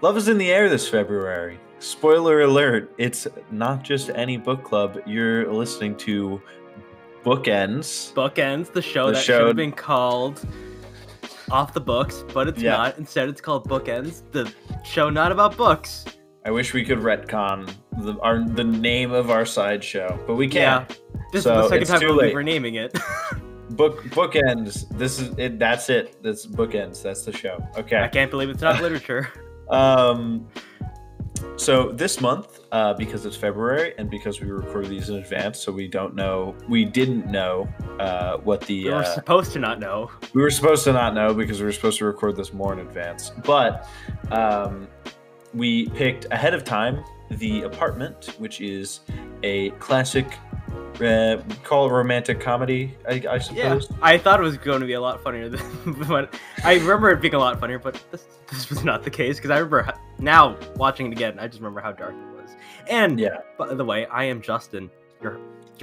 Love is in the air this February. Spoiler alert, it's not just any book club. You're listening to Bookends. Bookends, the show that should have been called Off the Books, but it's not. Instead, it's called Bookends, the show not about books. I wish we could retcon the name of our sideshow, but we can't. Yeah. This so is the second time we're renaming it. Bookends. This is it. That's it. That's Bookends. That's the show. Okay. I can't believe it's not literature. So this month, because it's February and because we record these in advance, so we didn't know what the we were supposed to not know. We were supposed to not know because we were supposed to record this more in advance. But we picked ahead of time The Apartment, which is a classic, call it romantic comedy, I suppose. Yeah, I thought it was going to be a lot funnier than I remember it being a lot funnier, but this was not the case because I remember now watching it again. I just remember how dark it was. And yeah, by the way, I am Justin, your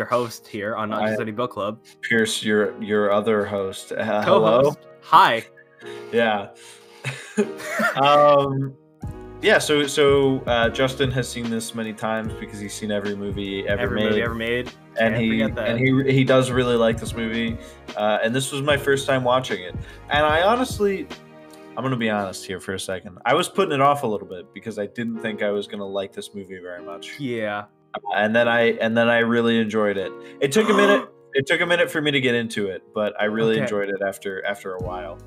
host here on Not Just Any Book Club. Pierce, your other host. Co-host. Hello. Hi. Yeah. Yeah, so Justin has seen this many times because he's seen every movie ever made, and he does really like this movie. And this was my first time watching it, and I'm gonna be honest here for a second. I was putting it off a little bit because I didn't think I was gonna like this movie very much. Yeah, and then I really enjoyed it. It took a minute. It took a minute for me to get into it, but I really enjoyed it after a while.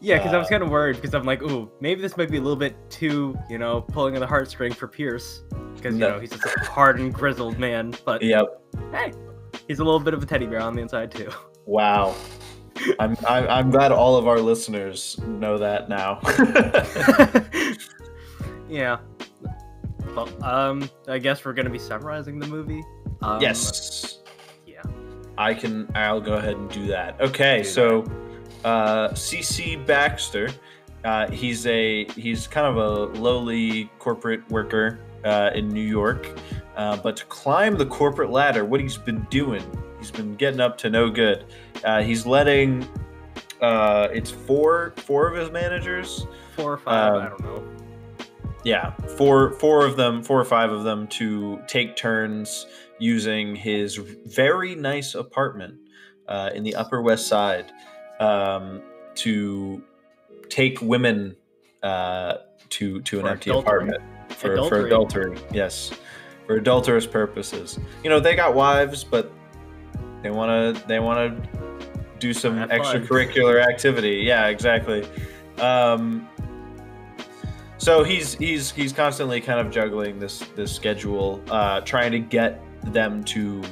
Yeah, because I was kind of worried because I'm like, ooh, maybe this might be a little bit too, pulling on the heartstring for Pierce. Because, he's just a hard and grizzled man. But, hey, he's a little bit of a teddy bear on the inside, too. Wow. I'm glad all of our listeners know that now. Yeah. Well, I guess we're going to be summarizing the movie. Yes. Yeah. I'll go ahead and do that. Okay, so... C.C. Baxter, he's kind of a lowly corporate worker in New York, but to climb the corporate ladder, what he's been doing, he's been getting up to no good. He's letting it's four of his managers, 4 or 5, I don't know. Yeah, four or five of them to take turns using his very nice apartment in the Upper West Side. To take women to an empty apartment for adultery. Yes, for adulterous purposes. They got wives, but they want to do some extracurricular activity. Yeah, exactly. So he's constantly kind of juggling this schedule, trying to get them to.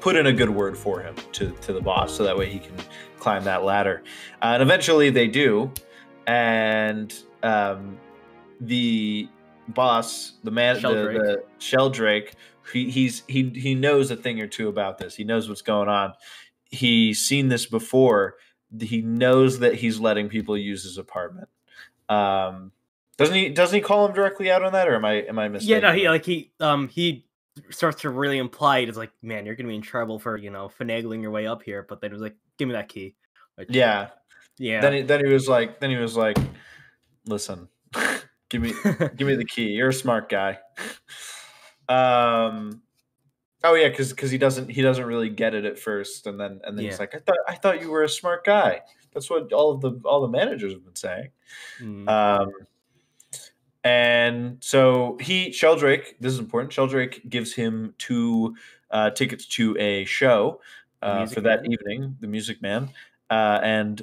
Put in a good word for him to the boss so that way he can climb that ladder, and eventually they do, and the boss, the Sheldrake, he knows a thing or two about this. He knows what's going on. He's seen this before. He knows that he's letting people use his apartment. Doesn't he call him directly out on that, or am I mistaken? Yeah, no, he starts to really imply it's like, man, you're gonna be in trouble for finagling your way up here. But then it was like, give me that key. Like, yeah. Then he was like, listen, give me the key. You're a smart guy. Oh yeah, because he doesn't really get it at first, and then he's like, I thought you were a smart guy. That's what all the managers have been saying. Mm. And so Sheldrake, this is important, Sheldrake gives him 2 tickets to a show for that evening, The Music Man. And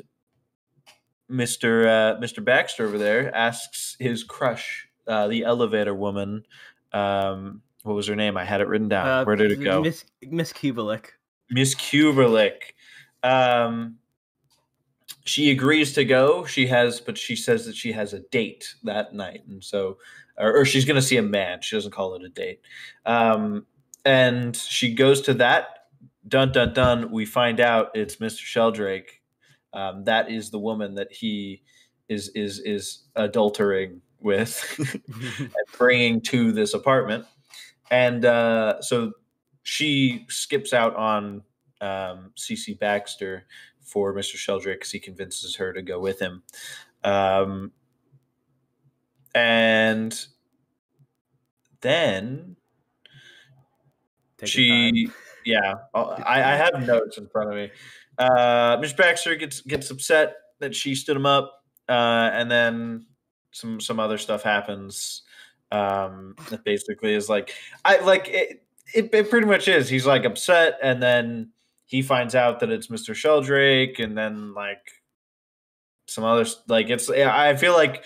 Mr. Baxter over there asks his crush, the elevator woman, what was her name? I had it written down. Where did it go? Miss Kubelik. Miss Kubelik. She agrees to go. She says that she has a date that night, and so, or she's going to see a man. She doesn't call it a date, and she goes to that. Dun dun dun. We find out it's Mr. Sheldrake. That is the woman that he is adultering with, and bringing to this apartment, and so she skips out on C.C. Baxter for Mr. Sheldrake because he convinces her to go with him. And then I have notes in front of me. Miss Baxter gets upset that she stood him up, and then some other stuff happens. That basically is like it pretty much is. He's like upset, and then he finds out that it's Mr. Sheldrake, and then like some other I feel like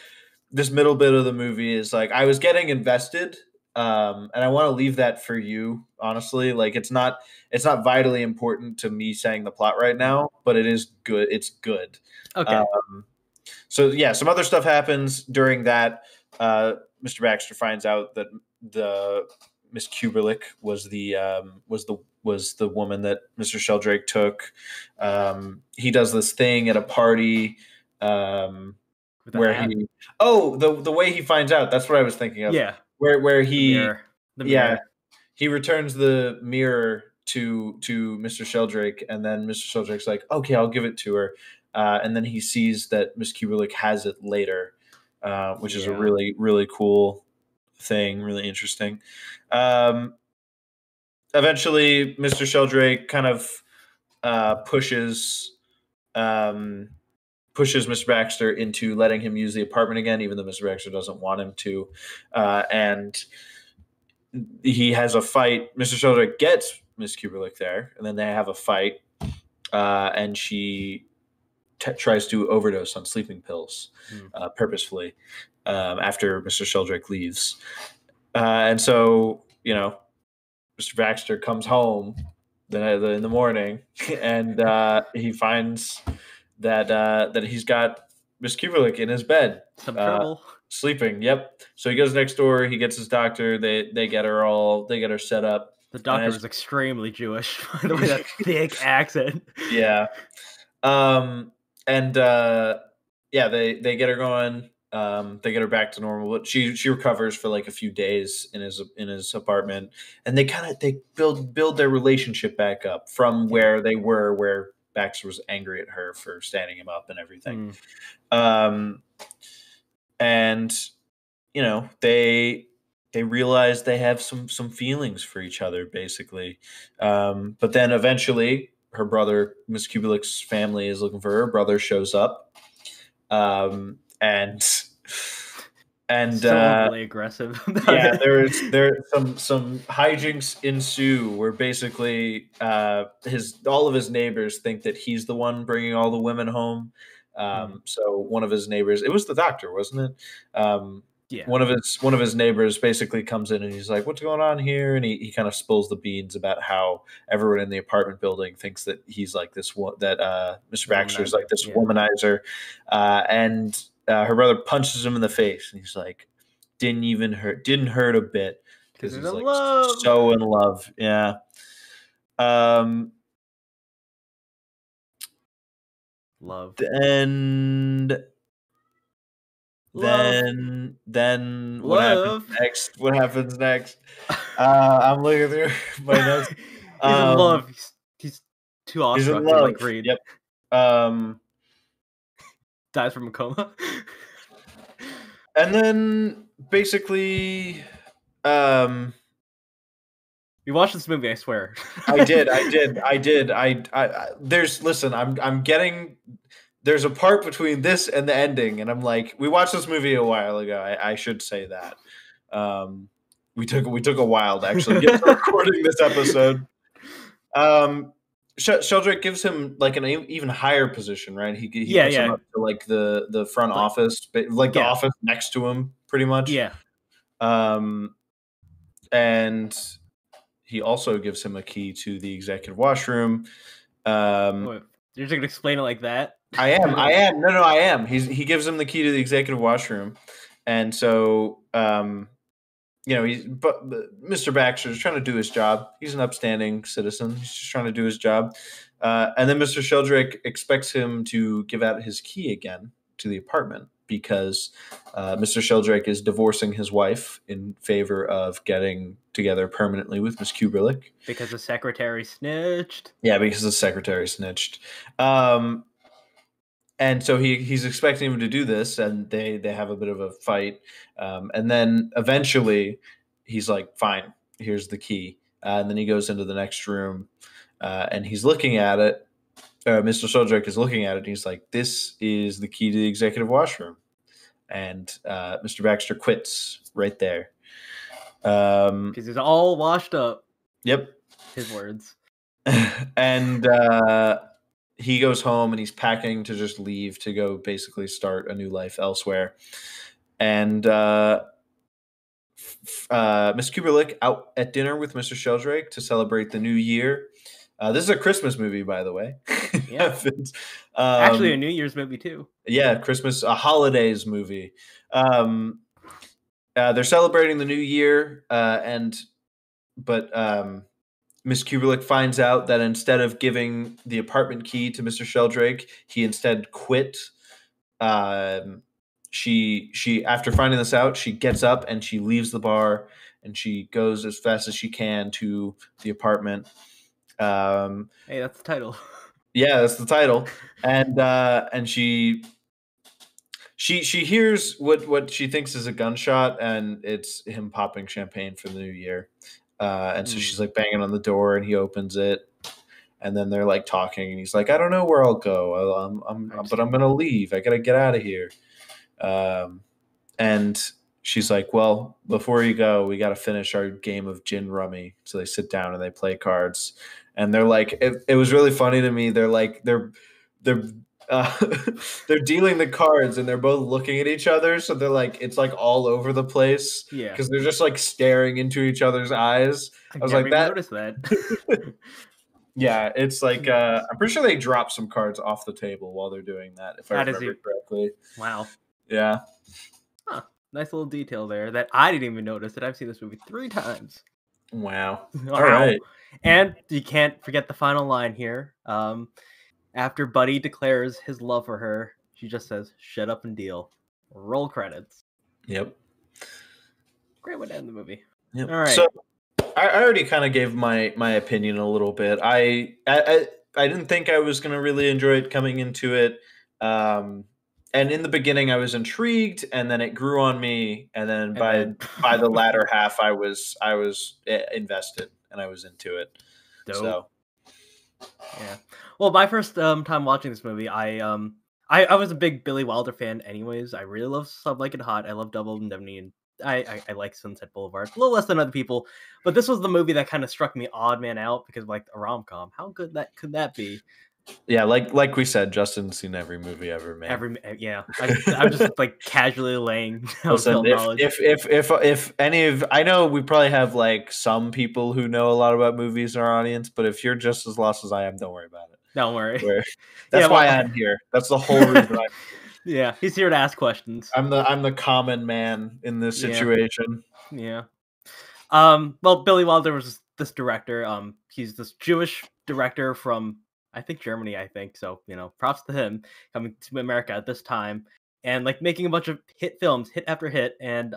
this middle bit of the movie is like I was getting invested. And I want to leave that for you, honestly. Like it's not vitally important to me saying the plot right now, but it is good. It's good. Okay. So yeah, some other stuff happens during that. Mr. Baxter finds out that the Miss Kuberlick was the woman that Mr. Sheldrake took. He does this thing at a party. The way he finds out. That's what I was thinking of. Yeah. Where he he returns the mirror to Mr. Sheldrake, and then Mr. Sheldrake's like, okay, I'll give it to her, and then he sees that Miss Kuberlick has it later, which is a really really cool thing, really interesting. Eventually, Mr. Sheldrake kind of pushes Mr. Baxter into letting him use the apartment again, even though Mr. Baxter doesn't want him to. And he has a fight. Mr. Sheldrake gets Miss Kuberlick there, and then they have a fight. And she tries to overdose on sleeping pills purposefully after Mr. Sheldrake leaves. And so, Mr. Baxter comes home in the morning, and he finds that he's got Miss Kuberlick in his bed, sleeping. Yep. So he goes next door. He gets his doctor. They get her set up. The doctor was extremely Jewish, by the way. That thick accent. Yeah. They get her going. They get her back to normal, but she recovers for like a few days in his apartment, and they build their relationship back up from where they were, where Baxter was angry at her for standing him up and everything. They realize they have some feelings for each other, basically. But then eventually her brother, Miss Kubelik's family is looking for her. Her brother shows up. Really aggressive. Yeah, there some hijinks ensue where basically all of his neighbors think that he's the one bringing all the women home. So one of his neighbors, it was the doctor, wasn't it? One of his neighbors basically comes in and he's like, "What's going on here?" And he kind of spills the beans about how everyone in the apartment building thinks that he's like this one, that Mr. Baxter is like this womanizer, and her brother punches him in the face, and he's like, didn't hurt a bit, because he's like so in love. Yeah. Love. Then what happens next? I'm looking through my notes. He's in love. He's too awesome. He's in love. Like Reed. Yep. Dies from a coma. And then basically you watched this movie, I swear. I did. I there's listen, I'm getting there's a part between this and the ending, and I'm like, we watched this movie a while ago. I should say that. We took a while to actually get to recording this episode. Sheldrake gives him like an even higher position, right? He puts him up to like the front office, like the office next to him, pretty much. Yeah. And he also gives him a key to the executive washroom. Wait, you're just gonna explain it like that? I am. No, I am. He gives him the key to the executive washroom, and so Mr. Baxter is trying to do his job. He's an upstanding citizen. He's just trying to do his job. And then Mr. Sheldrake expects him to give out his key again to the apartment because Mr. Sheldrake is divorcing his wife in favor of getting together permanently with Miss Kuberlick. Because the secretary snitched. Yeah, because the secretary snitched. And so he's expecting him to do this, and they have a bit of a fight. And then eventually he's like, fine, here's the key. And then he goes into the next room and he's looking at it. Mr. Sodrek is looking at it, and he's like, this is the key to the executive washroom. And Mr. Baxter quits right there. Because he's all washed up. Yep. His words. And he goes home and he's packing to just leave to go basically start a new life elsewhere. And Miss Kuberlick out at dinner with Mr. Sheldrake to celebrate the new year. This is a Christmas movie, by the way. Yeah. Actually a New Year's movie too. Yeah, Christmas, a holidays movie. They're celebrating the new year, but Miss Kuberlick finds out that instead of giving the apartment key to Mr. Sheldrake, he instead quit. She after finding this out, she gets up and she leaves the bar and she goes as fast as she can to the apartment. Hey, that's the title. Yeah, that's the title. And she hears what she thinks is a gunshot, and it's him popping champagne for the new year. And so she's like banging on the door, and he opens it, and then they're like talking, and he's like, "I don't know where I'll go, but I'm gonna leave. I gotta get out of here." And she's like, "Well, before you go, we gotta finish our game of gin rummy." So they sit down and they play cards, and they're like, "It was really funny to me." They're like, they're dealing the cards, and they're both looking at each other, so they're like, it's like all over the place. Yeah, because they're just like staring into each other's eyes. I was like, that noticed that. Yeah, it's like I'm pretty sure they drop some cards off the table while they're doing that, if I remember correctly. Wow. Yeah. Huh. Nice little detail there that I didn't even notice, that I've seen this movie 3 times. Wow. All right. And you can't forget the final line here. After Buddy declares his love for her, she just says, "Shut up and deal." Roll credits. Yep. Great way to end the movie. Yep. All right. So I already kind of gave my opinion a little bit. I didn't think I was going to really enjoy it coming into it. And in the beginning, I was intrigued, and then it grew on me. And then by the latter half, I was invested, and I was into it. Dope. So. Yeah. Well, my first time watching this movie, I was a big Billy Wilder fan anyways. I really love Some Like It Hot. I love Double Indemnity, and I like Sunset Boulevard. A little less than other people, but this was the movie that kind of struck me odd man out because of, like, a rom-com. How good that could that be? Yeah, like we said, Justin's seen every movie ever made. Yeah. I'm just like casually laying film knowledge. If any of, I know we probably have like some people who know a lot about movies in our audience, but if you're just as lost as I am, don't worry about it. Don't worry. That's why I'm here. That's the whole reason. I'm here. Yeah, he's here to ask questions. I'm the common man in this situation. Yeah. Well, Billy Wilder was this director. He's this Jewish director from, I think, Germany. I think so. You know, props to him coming to America at this time and like making a bunch of hit films, hit after hit, and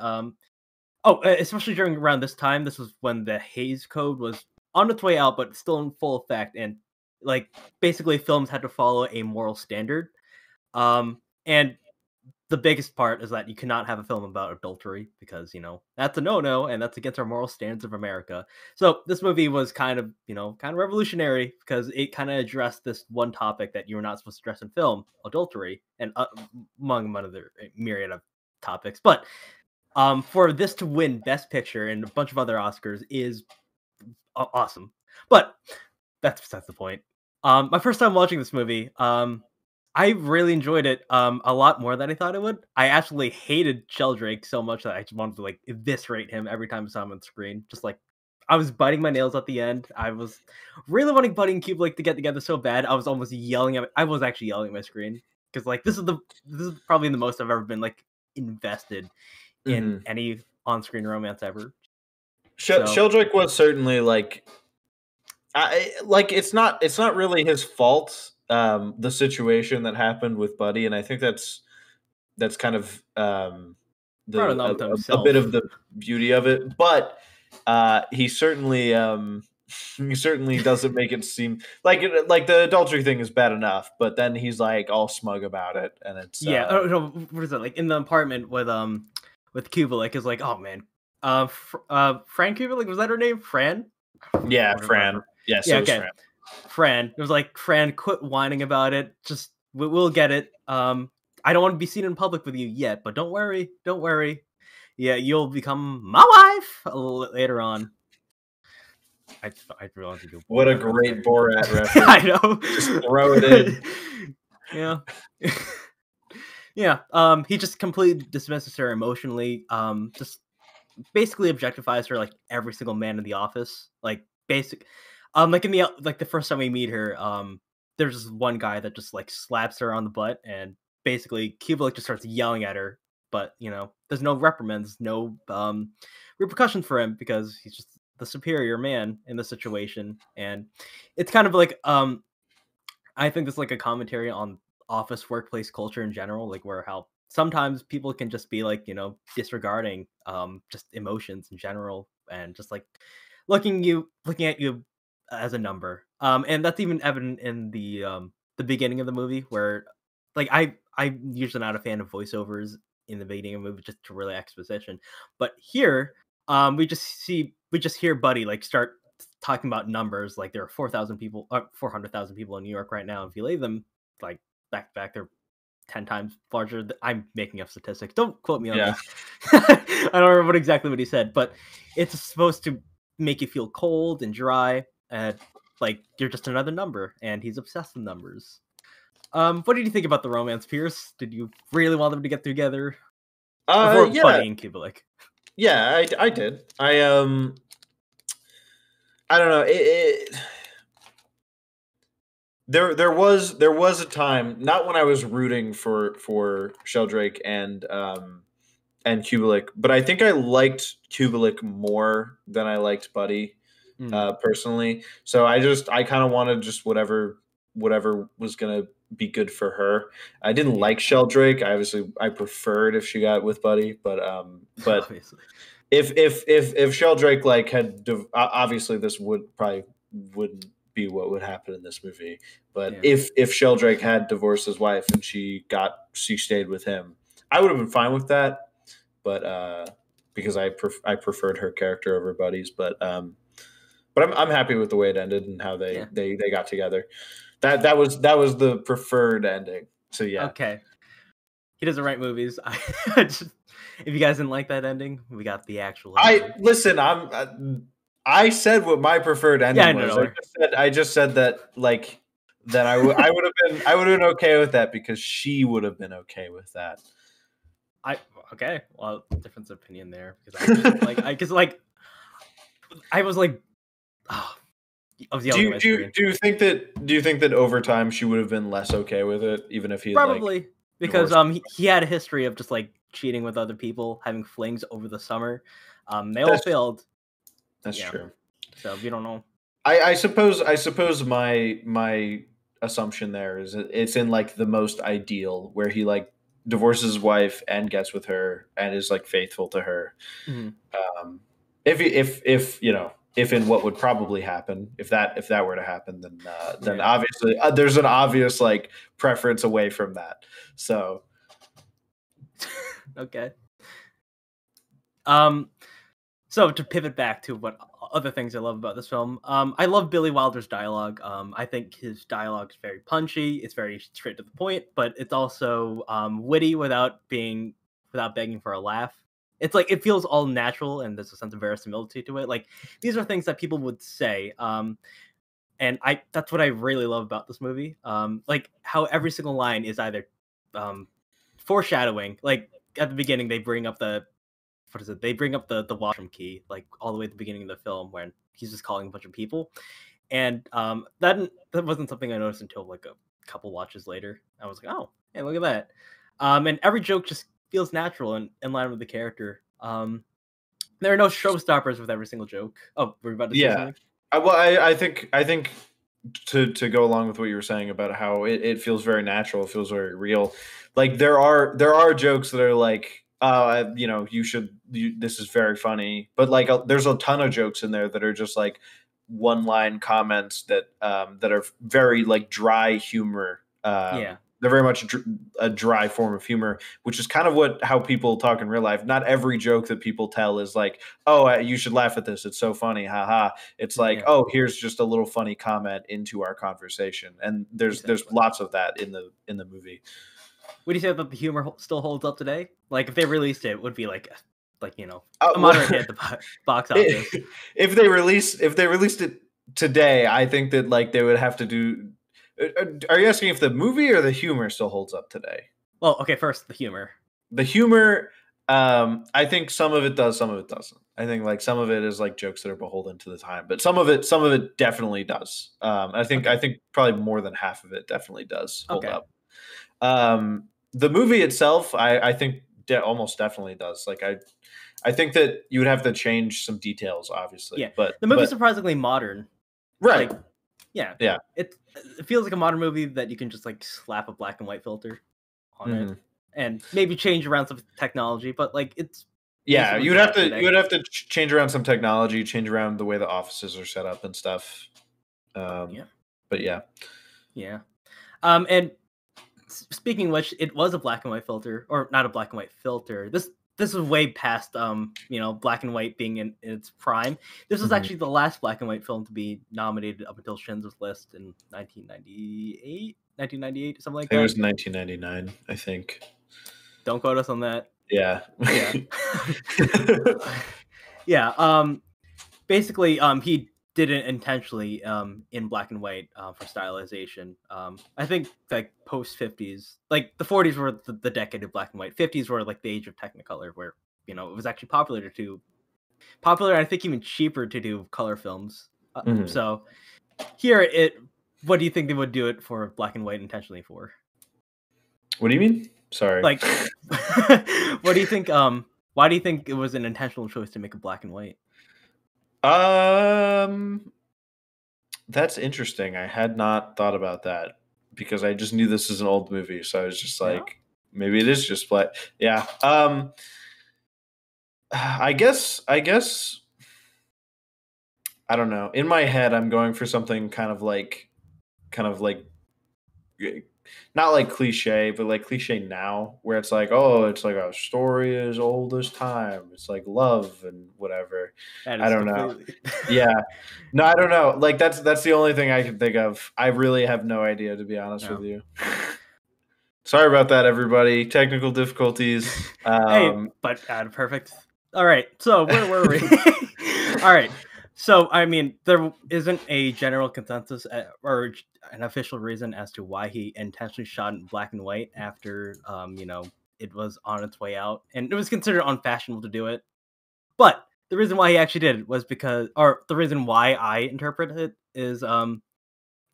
especially during around this time, this was when the Hays Code was on its way out, but still in full effect, and like basically films had to follow a moral standard. And the biggest part is that you cannot have a film about adultery because, you know, that's a no-no, and that's against our moral standards of America. So this movie was kind of, you know, kind of revolutionary because it kind of addressed this one topic that you were not supposed to address in film, adultery, and among other myriad of topics. But for this to win Best Picture and a bunch of other Oscars is awesome. But that's besides the point. My first time watching this movie, I really enjoyed it a lot more than I thought it would. I actually hated Sheldrake so much that I just wanted to like eviscerate him every time I saw him on screen. Just like I was biting my nails at the end. I was really wanting Buddy and Kuberlick to get together so bad. I was almost yelling at I was actually yelling at my screen because like this is probably the most I've ever been like invested in any on-screen romance ever. Sheldrake was certainly like it's not really his fault. The situation that happened with Buddy, and I think that's kind of a bit of the beauty of it. But he certainly He certainly doesn't make it seem like the adultery thing is bad enough, but then he's like all smug about it, and it's what is it like in The Apartment with Kubelik is like, oh man, Fran Kubelik, was that her name? Fran? Yeah, Fran. Yes, yeah, so okay. Fran. It was like, Fran, quit whining about it. Just we'll get it. I don't want to be seen in public with you yet, but don't worry. Yeah, you'll become my wife later on. I realized you. What a great Borat reference! I know. Just throw it in. Yeah, yeah. He just completely dismisses her emotionally. Just basically objectifies her like every single man in the office. Like basic, like in the first time we meet her, there's this one guy that just like slaps her on the butt, and basically Kubelik just starts yelling at her. But you know, there's no reprimands, no repercussion for him because he's just the superior man in the situation. And it's kind of like I think it's like a commentary on office workplace culture in general, like where how sometimes people can just be like, you know, disregarding just emotions in general and just like looking at you as a number, and that's even evident in the beginning of the movie, where like I'm usually not a fan of voiceovers in the beginning of the movie just to really exposition, but here we just hear Buddy like start talking about numbers, like there are 400,000 people in New York right now. If you lay them like back to back, they're 10 times larger. I'm making up statistics. Don't quote me on this. I don't remember exactly what he said, but it's supposed to make you feel cold and dry, and like you're just another number. And he's obsessed with numbers. What did you think about the romance, Pierce? Did you really want them to get together? Yeah. Buddy and Kubelik. Yeah, I did. I don't know. There was a time, not when I was rooting for Sheldrake and Kubelik, but I think I liked Kubelik more than I liked Buddy personally. So I kind of wanted just whatever was gonna be good for her. I didn't like Sheldrake. I preferred if she got with Buddy, but obviously. if Sheldrake like had obviously this wouldn't be what would happen in this movie. But yeah. if Sheldrake had divorced his wife and she stayed with him, I would have been fine with that. But because I preferred her character over Buddy's, but I'm happy with the way it ended and how they got together. That was the preferred ending. So yeah. Okay. He doesn't write movies. If you guys didn't like that ending, we got the actual ending. Listen. I said what my preferred ending was. No. I just said that like that I would have been okay with that because she would have been okay with that. Okay. Well, difference of opinion there because I was like. Oh. Do you think that over time she would have been less okay with it, even if he probably like, because he had a history of just like cheating with other people, having flings over the summer. All failed. That's true. So you don't know. I suppose my assumption there is it's in like the most ideal where he like divorces his wife and gets with her and is like faithful to her. Mm-hmm. If you know. If in what would probably happen, if that were to happen, then obviously there's an obvious like preference away from that. So, okay. So to pivot back to what other things I love about this film, I love Billy Wilder's dialogue. I think his dialogue is very punchy. It's very straight to the point, but it's also witty without begging for a laugh. It's like it feels all natural, and there's a sense of verisimilitude to it. Like these are things that people would say, and that's what I really love about this movie. Like how every single line is either foreshadowing. Like at the beginning, they bring up the washroom key, like all the way at the beginning of the film when he's just calling a bunch of people, and that wasn't something I noticed until like a couple watches later. I was like, oh, hey, look at that, and every joke just feels natural and in line with the character. There are no showstoppers with every single joke. Oh, we're about to say something? Well, I think to go along with what you were saying about how it feels very natural, it feels very real. Like there are jokes that are like, you know, this is very funny. But like, there's a ton of jokes in there that are just like, one-line comments that that are very like dry humor. They're very much a dry form of humor, which is kind of how people talk in real life. Not every joke that people tell is like, oh, you should laugh at this. It's so funny. Haha. It's like, oh, here's just a little funny comment into our conversation. And there's lots of that in the movie. Would you say that the humor still holds up today? Like if they released it, it would be like, you know, a modern hit at the box office. If they released it today, I think that like they would have to do. Are you asking if the movie or the humor still holds up today? Well, okay, first the humor. The humor, I think some of it does, some of it doesn't. I think like some of it is like jokes that are beholden to the time, but some of it definitely does. I think probably more than half of it definitely does hold up. The movie itself, I think almost definitely does. Like I think that you would have to change some details, obviously. Yeah, but the movie's surprisingly modern, right? Like, yeah. It feels like a modern movie that you can just like slap a black and white filter on it and maybe change around some technology, but like it's you would have to change around some technology, change around the way the offices are set up and stuff. And speaking of which, it was a black and white filter, or not a black and white filter. This was way past, black and white being in its prime. This was actually the last black and white film to be nominated up until Schindler's List in 1998, something like that. I think it was 1999, I think. Don't quote us on that. Yeah. Basically, he did it intentionally in black and white for stylization. I think like post 50s, like the 40s were the decade of black and white. 50s were like the age of Technicolor, where it was actually popular and I think even cheaper to do color films. So here, what do you think they would do it for black and white intentionally for? What do you mean? Sorry. Like, what do you think? Why do you think it was an intentional choice to make a black and white? That's interesting. I had not thought about that because I just knew this is an old movie, so I was just like, maybe it is just black. Yeah. I guess I don't know. In my head, I'm going for something kind of like not like cliche, but like cliche now, where it's like, oh, it's like a story as old as time. It's like love and whatever. I don't know. Yeah. No, I don't know. Like that's the only thing I can think of. I really have no idea, to be honest with you. Sorry about that, everybody. Technical difficulties. Hey, but perfect. All right. So where were we? All right. So, I mean, there isn't a general consensus or an official reason as to why he intentionally shot in black and white after, it was on its way out. And it was considered unfashionable to do it. But the reason why he actually did it was because, or the reason why I interpret it is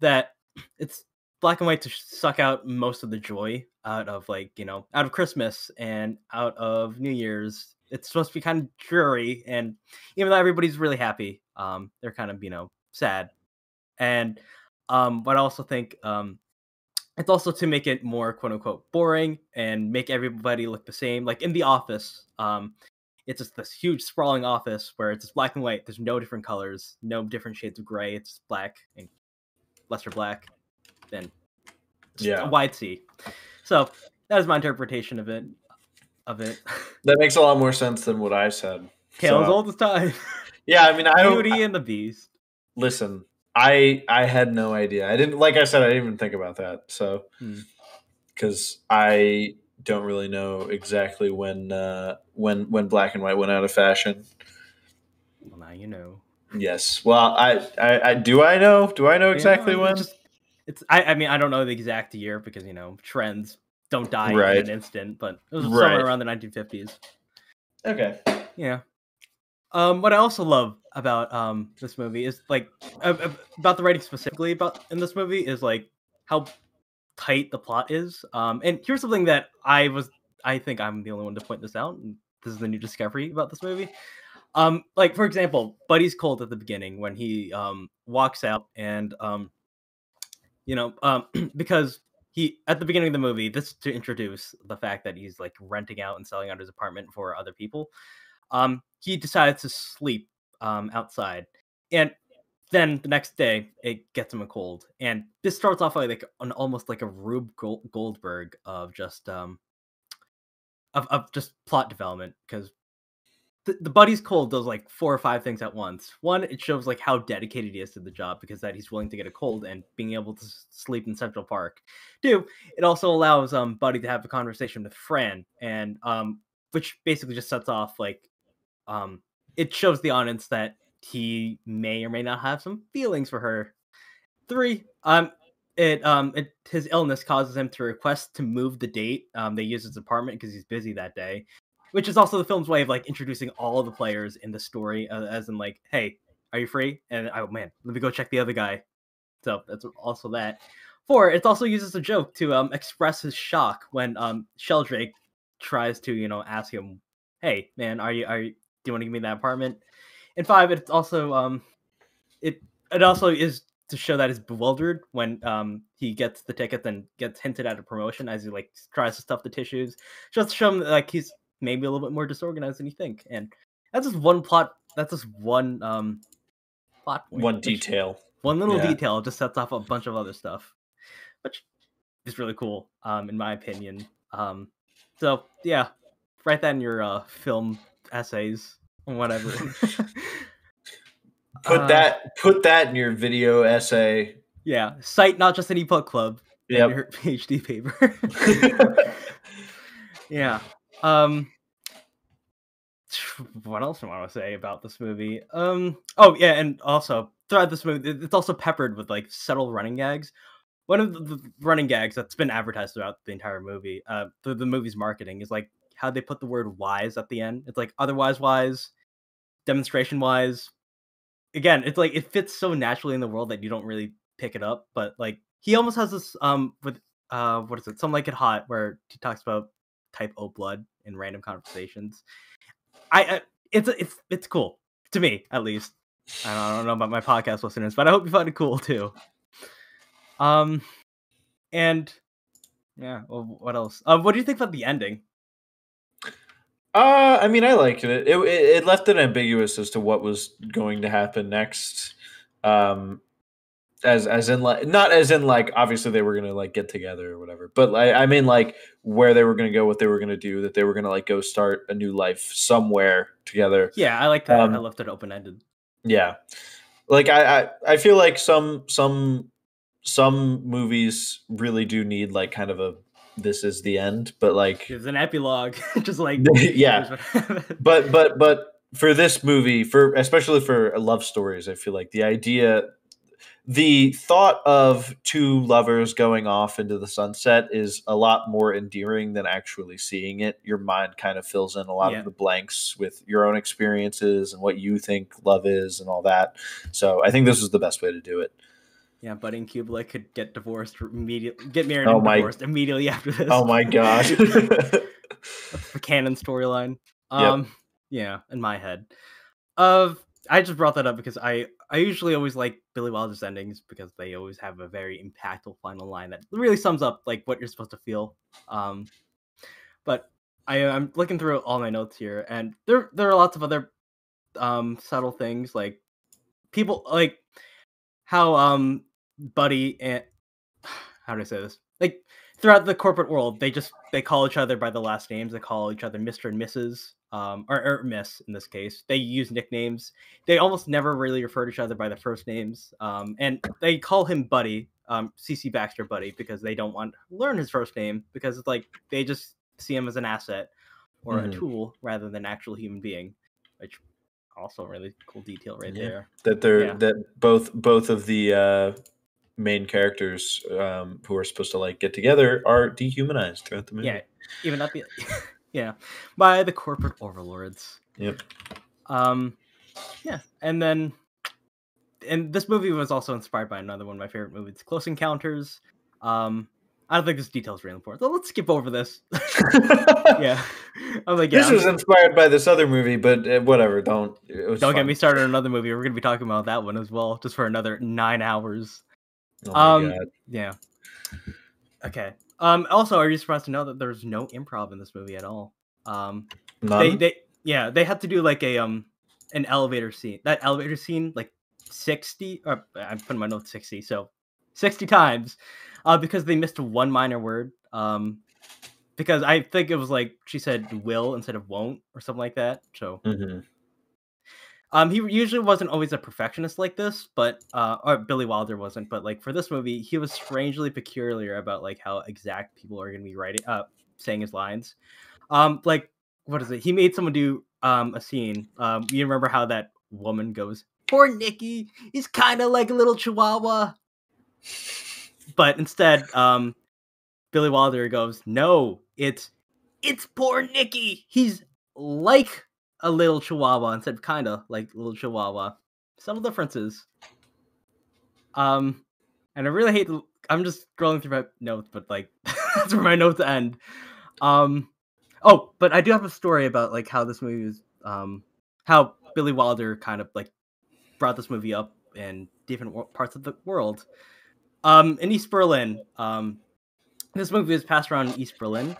that it's black and white to suck out most of the joy out of, out of Christmas and out of New Year's. It's supposed to be kind of dreary, and even though everybody's really happy, they're kind of, sad. And but I also think it's also to make it more quote unquote boring and make everybody look the same. Like in The Office, it's just this huge sprawling office where it's just black and white. There's no different colors, no different shades of gray. It's black and lesser black than a wide sea. So that is my interpretation of it. That makes a lot more sense than what I said. Tales all the time. Yeah, I mean, I don't. Beauty and the Beast. Listen, I had no idea. I didn't, like I said, I didn't even think about that. So, because I don't really know exactly when black and white went out of fashion. Well, now you know. Yes. Well, I do. I know. Do I know exactly when? I mean, I don't know the exact year because trends don't die in an instant, but it was somewhere around the 1950s. Okay. Yeah. What I also love about this movie is like about the writing specifically about in this movie is like how tight the plot is. And here's something that I think I'm the only one to point this out. And this is the new discovery about this movie. Like for example, Buddy's cold at the beginning when he walks out and because he, at the beginning of the movie, this is to introduce the fact that he's like renting out and selling out his apartment for other people. He decides to sleep outside. And Then the next day, it gets him a cold. And this starts off like an almost like a Rube Goldberg of just plot development, because the buddy's cold does like four or five things at once. One, it shows like how dedicated he is to the job, because that he's willing to get a cold and being able to sleep in Central Park. Two, it also allows Buddy to have a conversation with Fran, and which basically just sets off like it shows the audience that he may or may not have some feelings for her. Three, his illness causes him to request to move the date they use his apartment because he's busy that day, which is also the film's way of like introducing all of the players in the story, as in like, hey, are you free? And oh man, let me go check the other guy. So that's also that. Four, it also uses a joke to express his shock when Sheldrake tries to, you know, ask him, hey man, do you want to give me that apartment? And five, it's also it also is to show that he's bewildered when he gets the tickets and gets hinted at a promotion as he like tries to stuff the tissues, just to show him like he's maybe a little bit more disorganized than you think. And that's just one plot. That's just one plot point. One detail. One little detail just sets off a bunch of other stuff, which is really cool, in my opinion. So yeah, write that in your film essays. Whatever. put that in your video essay. Yeah, cite Not Just Any Book Club in your PhD paper. Yeah. What else do I want to say about this movie? Oh yeah, and also throughout this movie, it's also peppered with like subtle running gags. One of the running gags that's been advertised throughout the entire movie, through the movie's marketing, is like how they put the word wise at the end. It's like otherwise wise, demonstration wise. Again, it's like it fits so naturally in the world that you don't really pick it up. But like he almost has this with what is it? Some Like It Hot, where he talks about type O blood in random conversations. It's cool to me, at least. I don't know about my podcast listeners, but I hope you find it cool too. And yeah, well, what else? What do you think about the ending? I mean, I liked it. It left it ambiguous as to what was going to happen next. As in like, not as in like, obviously they were going to like get together or whatever, but like, I mean like where they were going to go, what they were going to do, that they were going to like go start a new life somewhere together. Yeah. I like that. I left it open-ended. Yeah. Like I feel like some movies really do need like kind of a, this is the end, but like it's an epilogue. Just like yeah, but for this movie, for especially for love stories, I feel like the thought of two lovers going off into the sunset is a lot more endearing than actually seeing it. Your mind kind of fills in a lot of the blanks with your own experiences and what you think love is and all that. So I think this was the best way to do it. Yeah, Buddy and Kubelik could get divorced immediately, get married and divorced immediately after this. Oh my gosh. That's the canon storyline. Yeah, in my head. I just brought that up because I usually always like Billy Wilder's endings because they always have a very impactful final line that really sums up like what you're supposed to feel. But I'm looking through all my notes here, and there are lots of other subtle things, like people like how Buddy and how do I say this? Like throughout the corporate world, they call each other by the last names. They call each other Mr. and Mrs. Or Miss in this case. They use nicknames. They almost never really refer to each other by the first names. And they call him Buddy, CC Baxter Buddy, because they don't want to learn his first name, because it's like they just see him as an asset or a tool rather than an actual human being, which also a really cool detail there. That both of the main characters who are supposed to like get together are dehumanized throughout the movie. Yeah, even at the by the corporate overlords. Yep. And this movie was also inspired by another one of my favorite movies, Close Encounters. I don't think this detail is really important, so let's skip over this. This was inspired by this other movie, but whatever. Don't get me started on another movie. We're going to be talking about that one as well, just for another 9 hours. Oh my God. Yeah. Okay. Also, are you surprised to know that there's no improv in this movie at all? None? They had to do like an elevator scene. That elevator scene like 60, or I'm putting my notes 60, so 60 times, because they missed one minor word. Because I think it was like she said will instead of won't or something like that. So he usually wasn't always a perfectionist like this, but or Billy Wilder wasn't. But like for this movie, he was strangely peculiar about like how exact people are going to be writing, saying his lines. Like what is it? He made someone do a scene. You remember how that woman goes, "Poor Nikki, he's kind of like a little chihuahua," but instead, Billy Wilder goes, "No, it's poor Nicky. He's like a little chihuahua," instead of kind of like a little chihuahua. Subtle differences. And I really hate, I'm just scrolling through my notes, but like, that's where my notes end. Oh, but I do have a story about like how this movie was, how Billy Wilder kind of like brought this movie up in different parts of the world. In East Berlin, this movie was passed around in East Berlin,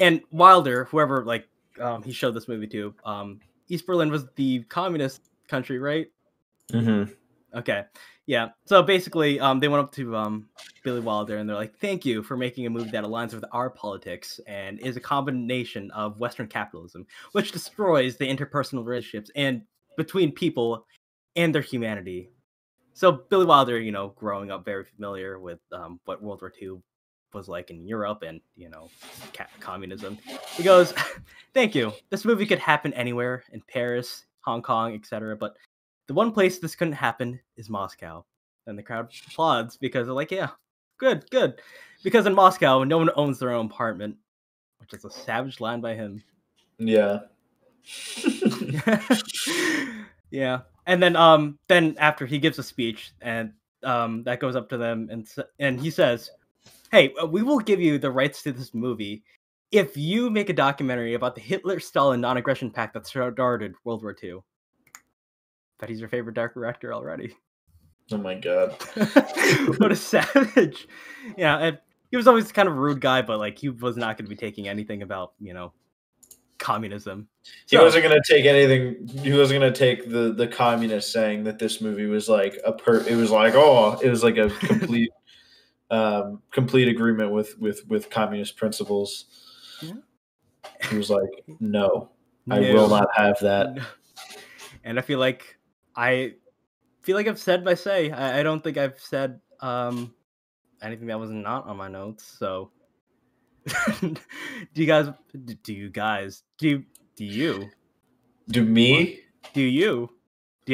and Wilder, whoever like he showed this movie to, East Berlin was the communist country, right? Mm-hmm. Okay, yeah. So basically, they went up to Billy Wilder and they're like, "Thank you for making a movie that aligns with our politics and is a combination of Western capitalism, which destroys the interpersonal relationships and between people and their humanity." So Billy Wilder, you know, growing up, very familiar with what World War II was like in Europe and, you know, communism. He goes, "Thank you. This movie could happen anywhere, in Paris, Hong Kong, etc. But the one place this couldn't happen is Moscow." And the crowd applauds because they're like, "Yeah, good, good." Because in Moscow, no one owns their own apartment, which is a savage line by him. Yeah. Yeah. And then after he gives a speech and that goes up to them and he says, "Hey, we will give you the rights to this movie if you make a documentary about the Hitler-Stalin non-aggression pact that started World War II." But he's your favorite dark director already. Oh my god. What a savage. Yeah, and he was always kind of a rude guy, but like he was not going to be taking anything about, you know, communism. He wasn't going to take anything. He wasn't going to take the communists saying that this movie was like it was like, oh, it was like a complete... complete agreement with communist principles. Yeah. He was like, no, I will not have that. And I feel like I've said my say. I don't think I've said anything that was not on my notes. So, do you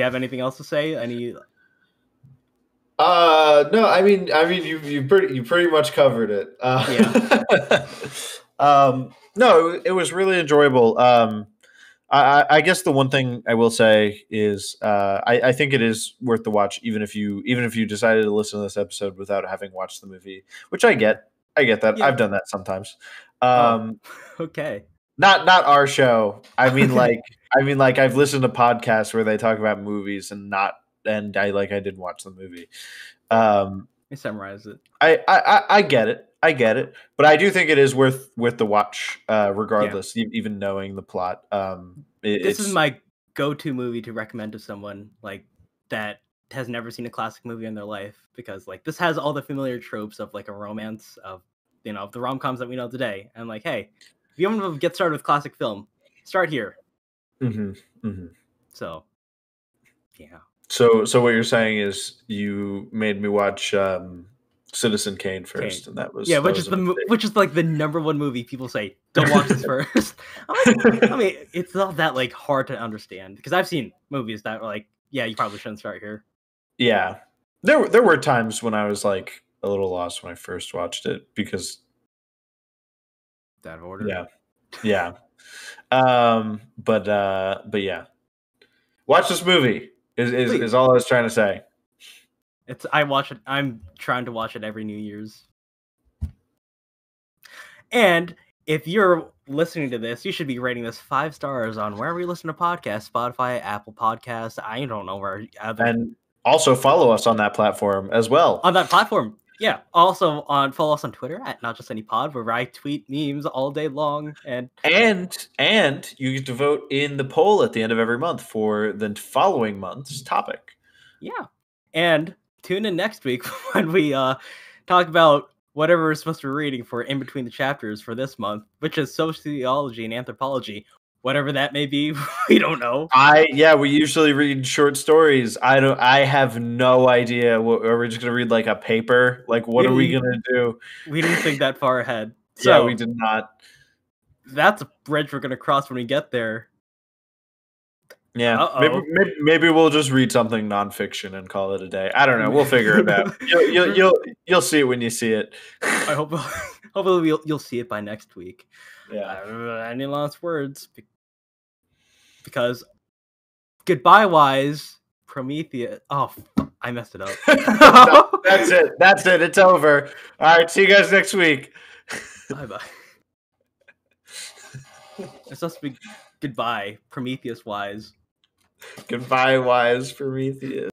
have anything else to say? Any? No, I mean, you pretty much covered it. Yeah. No, it was really enjoyable. I guess the one thing I will say is, I think it is worth the watch, even if you decided to listen to this episode without having watched the movie, which I get that. Yeah. I've done that sometimes. Okay. Not our show. I mean, like I've listened to podcasts where they talk about movies and I didn't watch the movie. I summarize it. I get it. But I do think it is worth the watch, regardless, yeah. Even knowing the plot. This is my go-to movie to recommend to someone like that has never seen a classic movie in their life, because like this has all the familiar tropes of like a romance, of, you know, the rom-coms that we know today. And like, hey, if you want to get started with classic film, start here. Mm-hmm. Mm-hmm. So, yeah. So what you're saying is you made me watch Citizen Kane first, and that was which is like the #1 movie people say don't watch this first. I mean, it's not that like hard to understand, because I've seen movies that were like, yeah, you probably shouldn't start here. Yeah, there were times when I was like a little lost when I first watched it because that order. Yeah. But yeah, watch this movie. Is all I was trying to say. I'm trying to watch it every New Year's. And if you're listening to this, you should be rating this 5 stars on wherever you listen to podcasts, Spotify, Apple Podcasts. I don't know where. And also follow us on that platform as well. On that platform. Yeah. Also follow us on Twitter at NotJustAnyPod, where I tweet memes all day long. And you get to vote in the poll at the end of every month for the following month's topic. Yeah. And tune in next week when we talk about whatever we're supposed to be reading for In Between the Chapters for this month, which is sociology and anthropology. Whatever that may be, we don't know. We usually read short stories. I have no idea. Are we just gonna read like a paper? Like what are we gonna do? We didn't think that far ahead. So yeah, we did not. That's a bridge we're gonna cross when we get there. Yeah, maybe we'll just read something nonfiction and call it a day. I don't know. We'll figure it out. You'll see it when you see it. I hope. Hopefully, you'll see it by next week. Yeah, I don't know any last words because goodbye, wise Prometheus. Oh, I messed it up. No, that's it. That's it. It's over. All right. See you guys next week. Bye bye. It's supposed to be goodbye, Prometheus wise. Goodbye, wise Prometheus.